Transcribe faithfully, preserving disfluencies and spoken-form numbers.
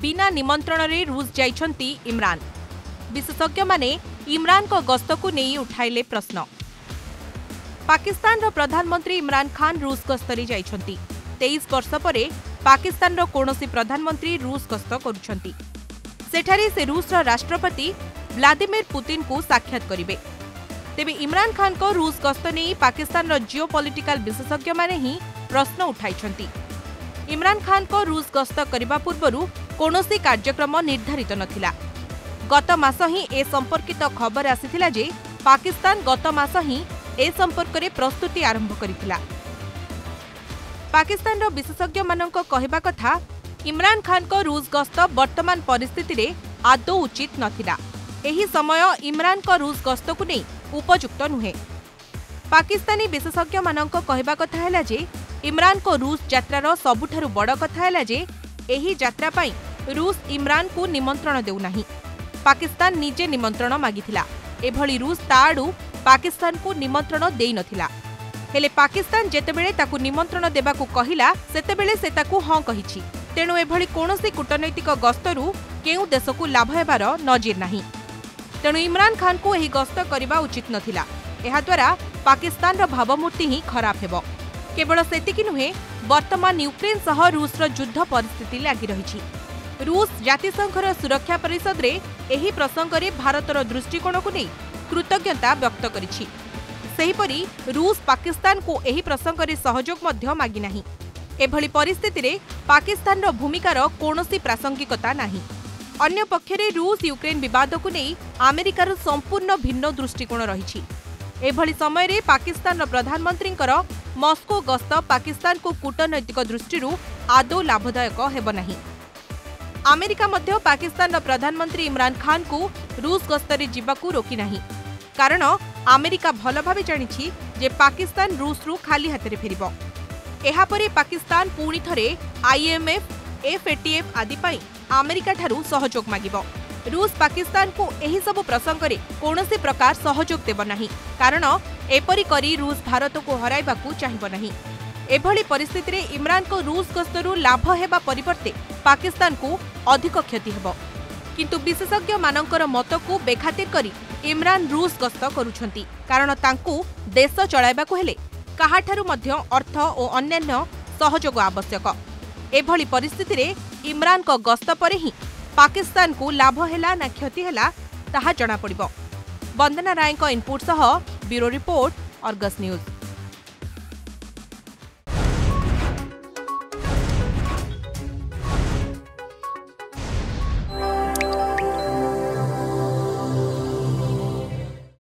बिना निमंत्रण रे रूस जाइछंती इमरान। विशेषज्ञ माने इमरान को गस्त को नहीं उठाइले प्रश्न। पाकिस्तान रो प्रधानमंत्री इमरान खान रूस गस्तरी जाइछंती। तेईस वर्ष परे पाकिस्तान रो कोनोसी प्रधानमंत्री रूस गस्त करुछंती। सेठारे से रूस रो राष्ट्रपति व्लादिमीर पुतिन को साक्षात करिवे। तेबे इमरान खान को रूस गस्त नहीं पाकिस्तान रो जिओपॉलिटिकल विशेषज्ञ माने ही प्रश्न उठाइछंती। इमरान खान को रूस गस्त करने पूर्व कोनोसी कार्यक्रम निर्धारित नथिला। गत मास ही ए संपर्कित खबर आसीथिला जे पाकिस्तान गत मास ही ए संपर्क रे प्रस्तुति आरंभ करिथिला। पाकिस्तान रो विशेषज्ञ मानक कहबा कथा इमरान खान को रूस गस्त वर्तमान परिस्थिति रे आदौ उचित नथिला। एही समय इमरान को रूस गस्त को नै उपयुक्त नुहे। पाकिस्तानी विशेषज्ञ मानक कहबा कथा हैला जे इमरान को रूस यात्रार सबुठारु बड़ कथा हैला जे एही यात्रा पई रूस इमरान को निमंत्रण देउ नाही। पाकिस्तान निजे निमंत्रण मागिथिला। एभली रूस ताडू पाकिस्तान को निमंत्रण देई नथिला। हेले पाकिस्तान जेतेबेले ताकू निमंत्रण देबा को कहिला सेतेबेले से ताकू हां कहिछि। तेणु एभली कोनोसी कूटनैतिक गस्तरू केउ देश को लाभ हेबार नजिर नाही। तेणु इमरान खान को एही गस्त करिबा उचित नथिला। एहा द्वारा पाकिस्तान रो भावमूर्ति ही खराब हेबो। केवल सेतिकि नुहे वर्तमान यूक्रेन सह रूस रो युद्ध परिस्थिति लागि रहिछि। रूस जातिसंघर सुरक्षा परिषद रे एही प्रसंग रे भारतर दृष्टिकोण को नहीं कृतज्ञता व्यक्त करिछि। सेहीपरि रूस पाकिस्तान को एही प्रसंग रे सहयोग मध्य मागी नाही। एभली परिस्थिति रे पाकिस्तान रो भूमिकार कोनोसी प्रासंगिकता नाही। अन्य पक्षरे रूस यूक्रेन विवाद को नहीं अमेरिकार संपूर्ण भिन्न दृष्टिकोण रहिछि। एभली समय रे पाकिस्तान रो प्रधानमंत्रींकर मॉस्को गस्त पाकिस्तान को कूटनैतिक दृष्टिरू आदौ लाभदायक हेबो नाही। अमेरिका मध्य पाकिस्तान प्रधानमंत्री इमरान खान को रूस गस्तरे जीवाकू रोकी नाही। कारण अमेरिका भल भाव जानी जे पाकिस्तान रूसरू खाली हाथ फेरिबो। एहा परे पाकिस्तान पुणी थरे I M F F A T F आदि पाई अमेरिका ठारू सहयोग मागिबो। रूस पाकिस्तान को एही सब प्रसंग रे कोनोसी प्रकार सहयोग देबो नाही। कारण एपरि करी रूस भारत को हराइबाकू चाहिबो नाही। एभली परिस्थिति रे इमरान को रूस गस्तरू लाभ हेबा परिवर्ते पाकिस्तान को अधिक क्षति हेब। किंतु विशेषज्ञ मानकर मत को बेखातिर करी इमरान रूस गस्त करुछंती। कारण तांकू देश चलाइबा को हेले काहाठारू मध्य अर्थ और अन्यान्य सहयोग आवश्यक। एभली परिस्थिति रे इमरान को गस्त परे ही पाकिस्तान को लाभ हेला ना क्षति हेला ताहा जणा पड़िबो। वंदना राय को इनपुट सह ब्यूरो रिपोर्ट आर्गस न्यूज।